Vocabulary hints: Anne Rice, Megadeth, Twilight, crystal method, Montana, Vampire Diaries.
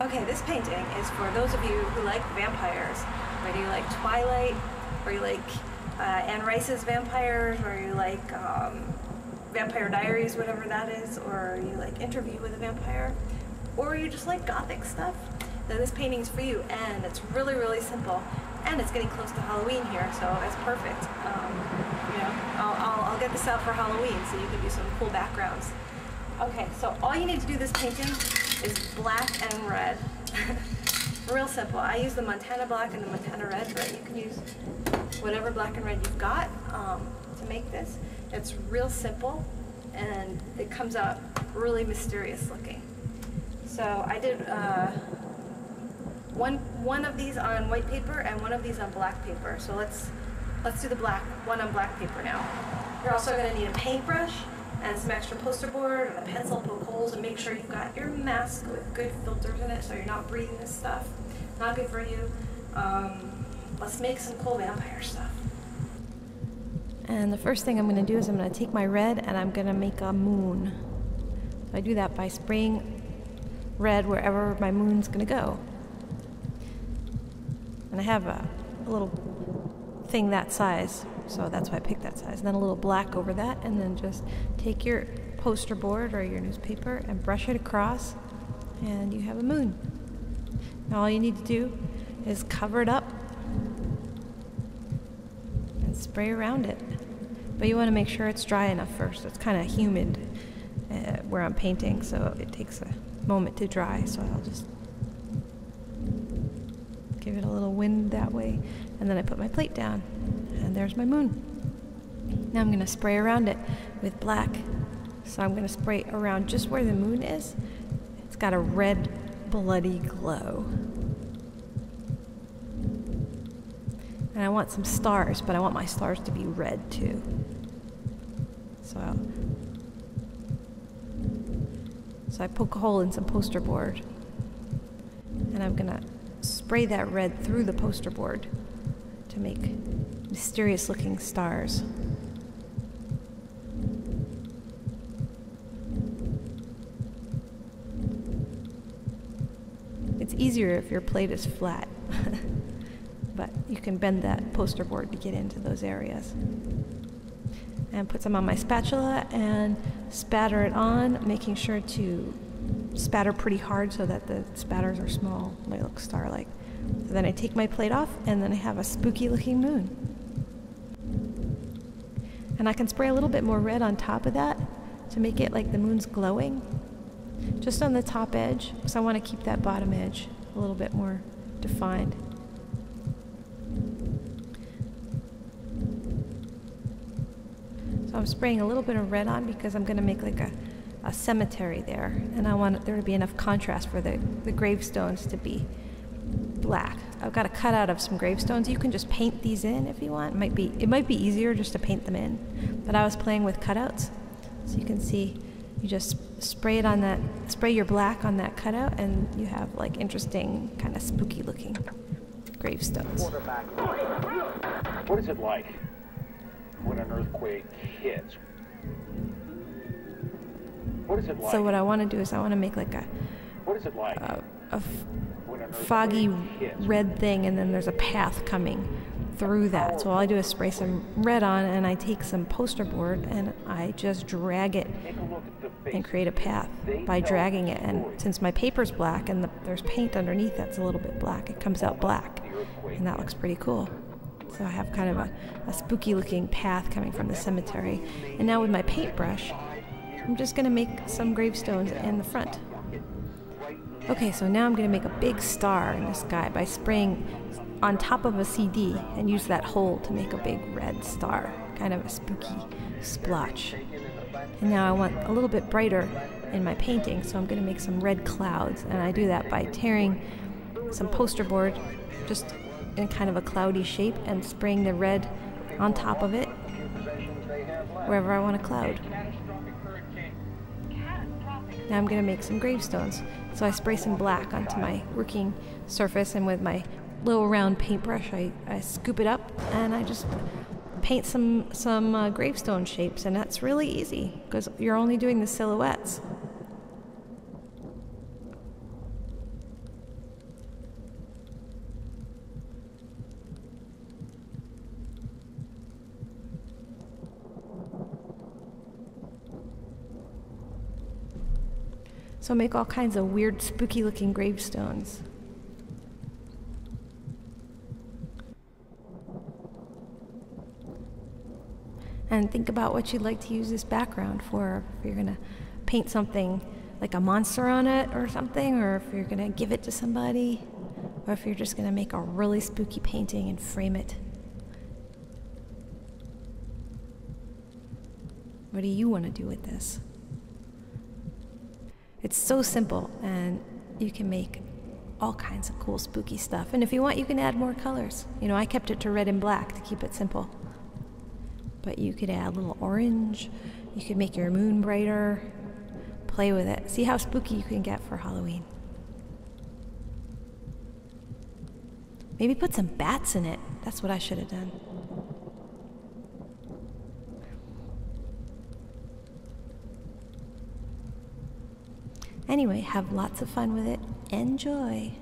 Okay, this painting is for those of you who like vampires, whether you like Twilight, or you like Anne Rice's vampires, or you like Vampire Diaries, whatever that is, or you like Interview with a Vampire, or you just like gothic stuff, then this painting is for you, and it's really, really simple, and it's getting close to Halloween here, so it's perfect. You know, I'll get this out for Halloween so you can do some cool backgrounds. Okay, so all you need to do this painting is black and red. Real simple. I use the Montana black and the Montana red, but you can use whatever black and red you've got to make this. It's real simple, and it comes out really mysterious looking. So I did one of these on white paper and one of these on black paper. So let's do the black one on black paper now. You're also going to need a paintbrush and some extra poster board and a pencil, poke holes, and make sure you've got your mask with good filters in it so you're not breathing this stuff. Not good for you. Let's make some cool vampire stuff. And the first thing I'm going to do is I'm going to take my red and I'm going to make a moon. So I do that by spraying red wherever my moon's gonna go. And I have a little thing that size, so that's why I picked that size. And then a little black over that, and then just take your poster board or your newspaper and brush it across, and you have a moon. Now all you need to do is cover it up and spray around it. But you wanna make sure it's dry enough first. It's kinda humid where I'm painting, so it takes a moment to dry, so I'll just give it a little wind that way, and then I put my plate down, and there's my moon. Now I'm going to spray around it with black. So I'm going to spray around just where the moon is. It's got a red bloody glow. And I want some stars, but I want my stars to be red too. So I'll I poke a hole in some poster board, and I'm gonna spray that red through the poster board to make mysterious looking stars. It's easier if your plate is flat, but you can bend that poster board to get into those areas. And put some on my spatula and spatter it on, making sure to spatter pretty hard so that the spatters are small. They look star-like. So then I take my plate off, and then I have a spooky looking moon. And I can spray a little bit more red on top of that to make it like the moon's glowing. Just on the top edge, because I want to keep that bottom edge a little bit more defined. So I'm spraying a little bit of red on because I'm going to make like a cemetery there, and I want there to be enough contrast for the gravestones to be black. I've got a cutout of some gravestones. You can just paint these in if you want. It might be easier just to paint them in, but I was playing with cutouts, so you can see you just spray it on that, spray your black on that cutout, and you have like interesting kind of spooky looking gravestones. What is it like when an earthquake hits? What is it like? So what I want to do is I want to make like a foggy red thing, and then there's a path coming through that. So all I do is spray some red on, and I take some poster board and I just drag it and create a path by dragging it. And since my paper's black and there's paint underneath that's a little bit black, it comes out black, and that looks pretty cool. So I have kind of a spooky looking path coming from the cemetery. And now with my paintbrush, I'm just going to make some gravestones in the front. Okay, so now I'm going to make a big star in the sky by spraying on top of a CD and use that hole to make a big red star, kind of a spooky splotch. And now I want a little bit brighter in my painting, so I'm going to make some red clouds. And I do that by tearing some poster board, just in kind of a cloudy shape, and spraying the red on top of it wherever I want a cloud. Now I'm going to make some gravestones. So I spray some black onto my working surface, and with my little round paintbrush I scoop it up and I just paint some gravestone shapes, and that's really easy because you're only doing the silhouettes. So make all kinds of weird, spooky-looking gravestones. And think about what you'd like to use this background for. If you're gonna paint something like a monster on it or something, or if you're gonna give it to somebody, or if you're just gonna make a really spooky painting and frame it. What do you want to do with this? It's so simple, and you can make all kinds of cool spooky stuff. And if you want, you can add more colors. You know, I kept it to red and black to keep it simple. But you could add a little orange, you could make your moon brighter, play with it. See how spooky you can get for Halloween. Maybe put some bats in it. That's what I should have done. Anyway, have lots of fun with it. Enjoy!